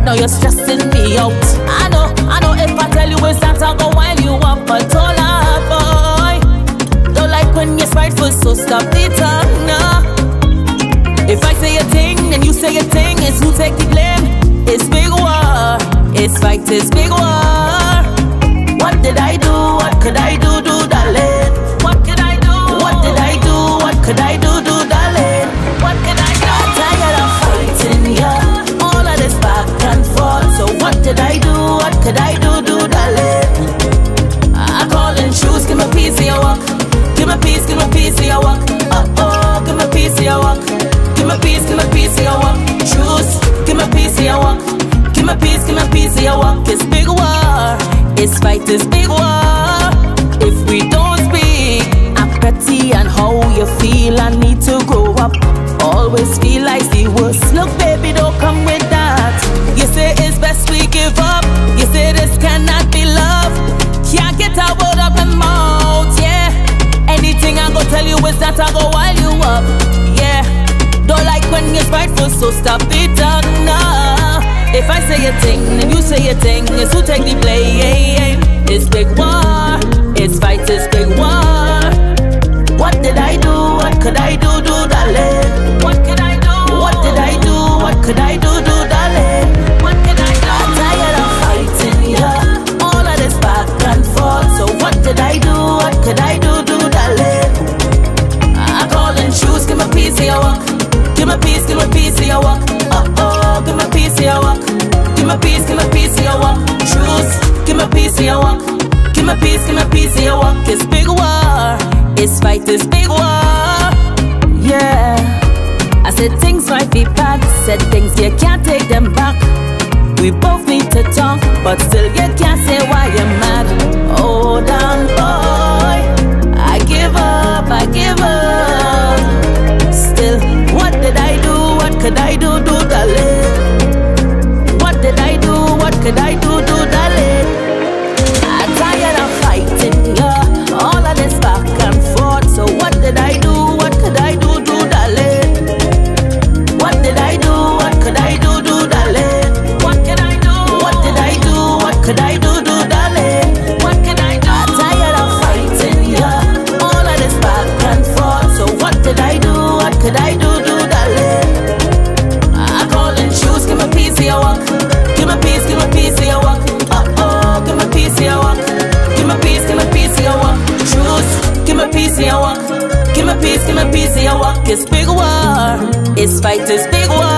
right now you're stressing me out. I know if I tell you it's not, I'll go while you want controller, boy. Don't like when you're spiteful, so stop the tongue, nah. If I say a thing and you say a thing, it's who take the blame. It's big war, it's fight, it's big war. What did I do? What could I do, darling? What could I do? What did I do? What could I do, darling? What could I do? I'm tired of fighting ya, all of this back and forth. So what did I do? What could I do, darling? I call and choose, give me a piece of your walk. Give me a piece of your walk. Oh, give me a piece of your walk. Give me a piece of your walk. Choose, give me a piece of your walk. Give me a piece of your walk. It's big war, it's fight, it's big war. If we don't speak apathy and how you feel, I need to grow up. Always feel like the worst. Look baby, don't come with that. You say it's best we give up. You say this cannot be love. Can't get our word up and mouth, yeah. Anything I go tell you is that I go while you up, yeah. Don't like when you're spiteful, so stop it down now. If I say a thing and you say a thing, it's who take the blame. It's big war, it's fight, it's big war. What did I do? What could I do, darling? What could I do? What did I do? What could I do, darling? What could I do? I'm tired of fighting ya, all of this back and forth. So what did I do? What could I do, darling? I call and choose, give me a piece of your walk. Give me a piece of your walk. Oh, give me a piece of your walk. Give me a piece of your walk. Choose, give me a piece of your walk. Give me a piece of your walk. It's big war, it's fight, it's big war. Yeah, I said things might be bad, said things you can't take them back. We both need to talk, but still you can't say why you're mad. Hold on, boy, I give up, I give up. Still, what did I do? What could I do, darling? What did I do? What could I do, darling? I'm tired of fighting ya, all of this back and forth. So what did I do? What could I do, darling? What did I do? What could I do, darling? What could I do? What did I do? What could I do, darling? What could I do? I'm tired of fighting ya, all of this back and forth. So what did I do? What could I do, darling? Give me a piece of your walk. Oh, give me a piece of your walk. Give me a piece of your walk. Choose, give me a piece of your walk. Give me a piece of your walk. It's big war, it's fight, it's big war.